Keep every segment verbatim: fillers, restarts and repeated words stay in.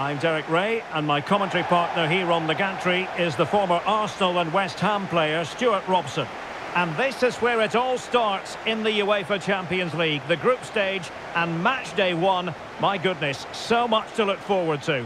I'm Derek Ray, and my commentary partner here on the gantry is the former Arsenal and West Ham player Stuart Robson. And this is where it all starts in the UEFA Champions League, the group stage and match day one. My goodness, so much to look forward to.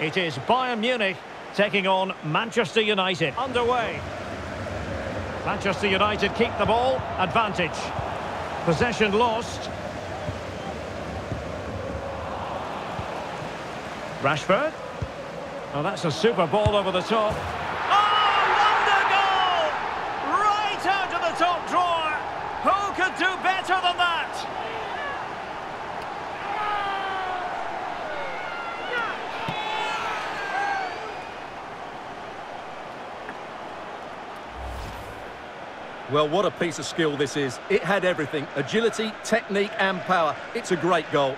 It is Bayern Munich taking on Manchester United. Underway. Manchester United keep the ball, advantage. Possession lost. Rashford. Oh, that's a super ball over the top. Oh, wonder goal! Right out of the top drawer. Who could do better than that? Well, what a piece of skill this is. It had everything. Agility, technique and power. It's a great goal.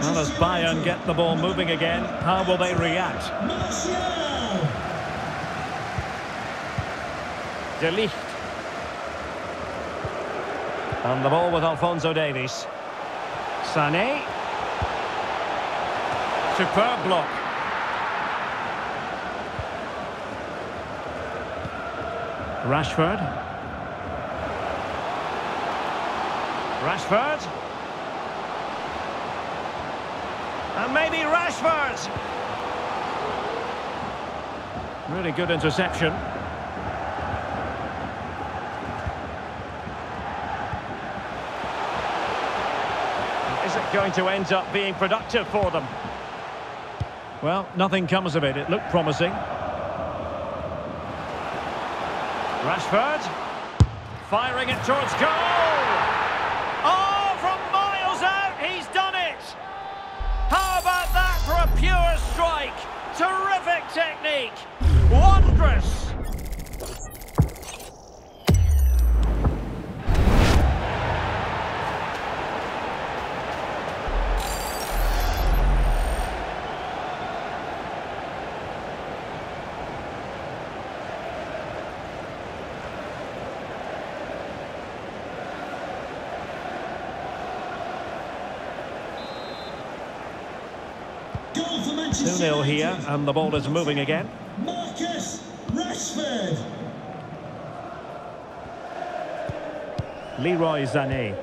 Well, as Bayern get the ball moving again, how will they react? De Ligt. And the ball with Alphonso Davies. Sané. Superb block. Rashford. Rashford. And maybe Rashford. Really good interception. Going to end up being productive for them. Well, nothing comes of it. It looked promising. Rashford firing it towards goal. Oh, from miles out, he's done it. How about that for a pure strike? Terrific technique. Wondrous. two nil here, and the ball is moving again. Marcus Rashford. Leroy Sané.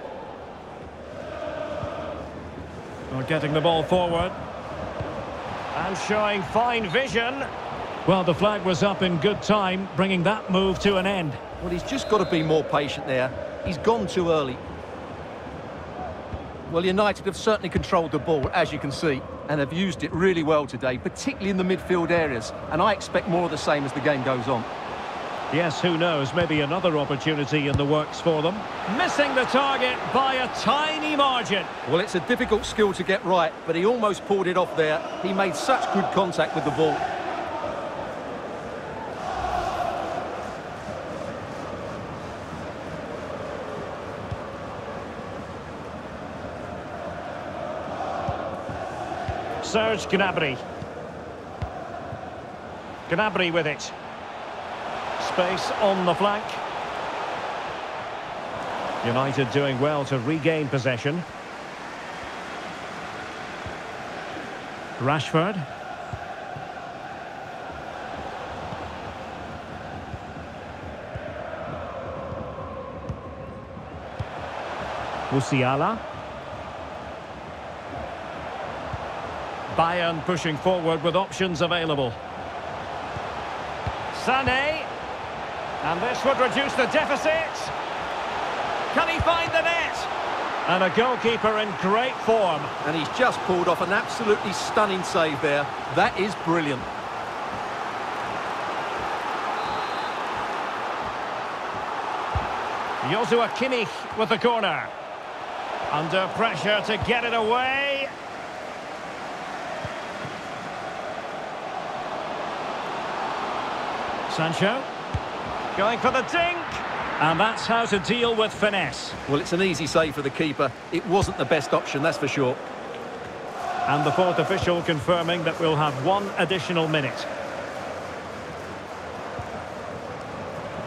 Well, getting the ball forward. And showing fine vision. Well, the flag was up in good time, bringing that move to an end. Well, he's just got to be more patient there. He's gone too early. Well, United have certainly controlled the ball, as you can see, and have used it really well today, particularly in the midfield areas, and I expect more of the same as the game goes on. Yes, who knows, maybe another opportunity in the works for them. Missing the target by a tiny margin. Well, it's a difficult skill to get right, but he almost pulled it off there. He made such good contact with the ball. Serge Gnabry. Gnabry with it. Space on the flank. United doing well to regain possession. Rashford. Musiala. Bayern pushing forward with options available. Sané. And this would reduce the deficit. Can he find the net? And a goalkeeper in great form. And he's just pulled off an absolutely stunning save there. That is brilliant. Joshua Kimmich with the corner. Under pressure to get it away. Sancho, going for the dink, and that's how to deal with finesse. Well, it's an easy save for the keeper. It wasn't the best option, that's for sure. And the fourth official confirming that we'll have one additional minute.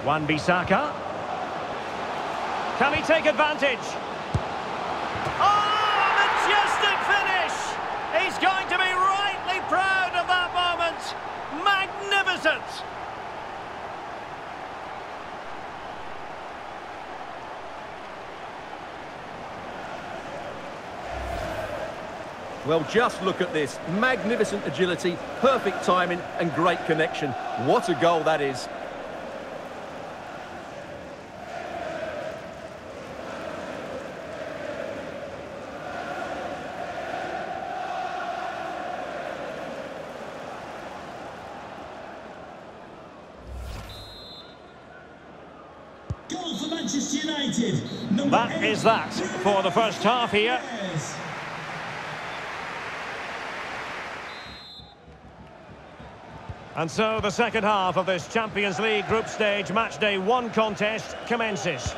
Wan-Bissaka. Can he take advantage? Oh, majestic finish! He's going to be rightly proud of that moment. Magnificent! Well, just look at this. Magnificent agility, perfect timing, and great connection. What a goal that is. Goal for Manchester United. That is that for the first half here. And so the second half of this Champions League group stage match day one contest commences.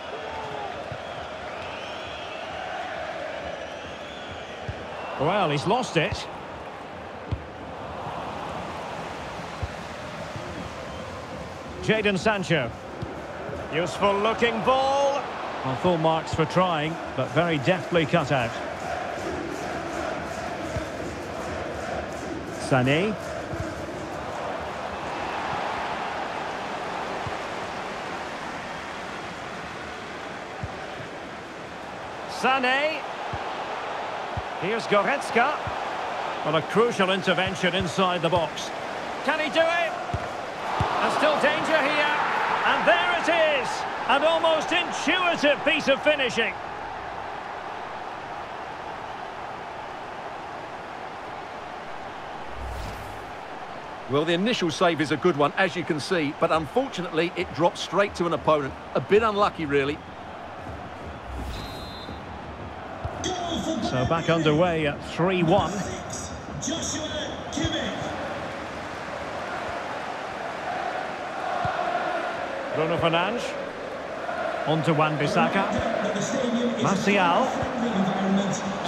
Well, he's lost it. Jadon Sancho. Useful looking ball. Well, full marks for trying, but very deftly cut out. Sané. Sané. Here's Goretzka. Well, a crucial intervention inside the box. Can he do it? There's still danger here. And there it is. An almost intuitive piece of finishing. Well, the initial save is a good one, as you can see. But unfortunately, it drops straight to an opponent. A bit unlucky, really. So back underway at three one. Joshua Kimmich. Bruno Fernandes. On to Wan-Bissaka. Martial.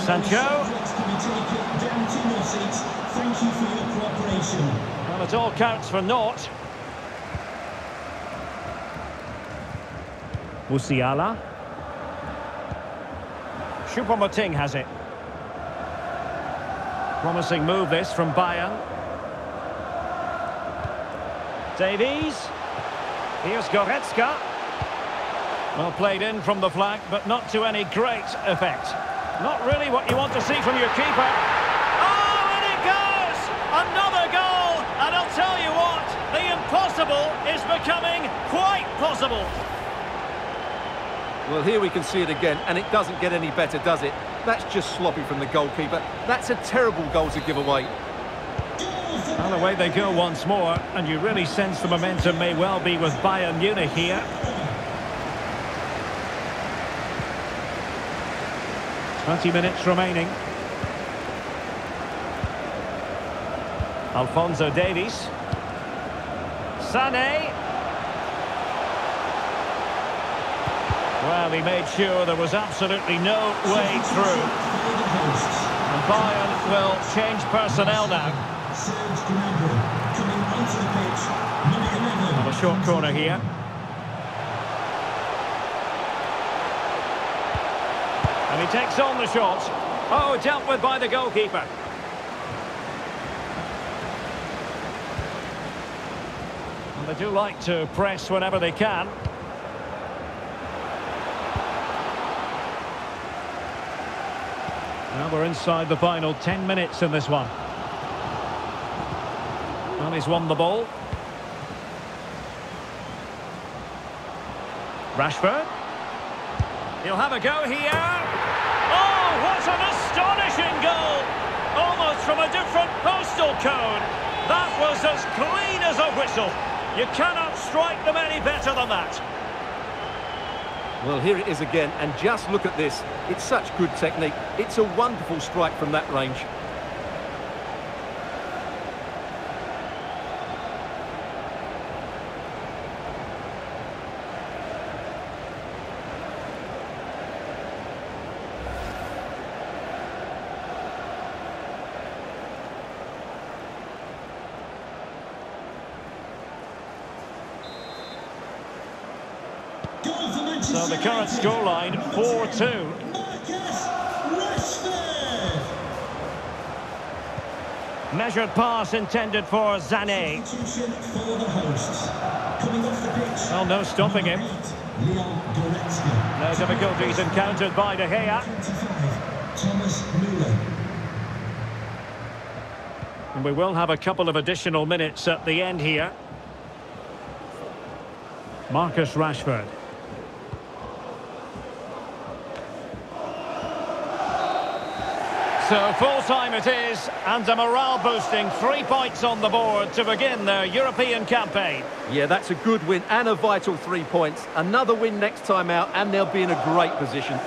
Sancho. Thank you for your cooperation. Well, it all counts for naught. Musiala. Shoupo-Moting has it. Promising move this from Bayern. Davies. Here's Goretzka. Well played in from the flank, but not to any great effect. Not really what you want to see from your keeper. Oh, and it goes! Another goal! And I'll tell you what, the impossible is becoming quite possible. Well, here we can see it again, and it doesn't get any better, does it? That's just sloppy from the goalkeeper. That's a terrible goal to give away. And away they go once more, and you really sense the momentum may well be with Bayern Munich here. twenty minutes remaining. Alphonso Davies. Sané. Well, he made sure there was absolutely no way through. And Bayern will change personnel now. Serge Gnabry coming onto the pitch, number eleven. On a short corner here. And he takes on the shot. Oh, dealt with by the goalkeeper. And they do like to press whenever they can. Now we're inside the final ten minutes in this one. And he's won the ball. Rashford. He'll have a go here. Oh, what an astonishing goal! Almost from a different postal code. That was as clean as a whistle. You cannot strike them any better than that. Well, here it is again, and just look at this. It's such good technique. It's a wonderful strike from that range. So the current scoreline, four two. Measured pass intended for Sané. Well, no stopping him. No difficulties encountered by De Gea. And we will have a couple of additional minutes at the end here. Marcus Rashford. So full-time it is, and a morale-boosting three points on the board to begin their European campaign. Yeah, that's a good win and a vital three points. Another win next time out, and they'll be in a great position.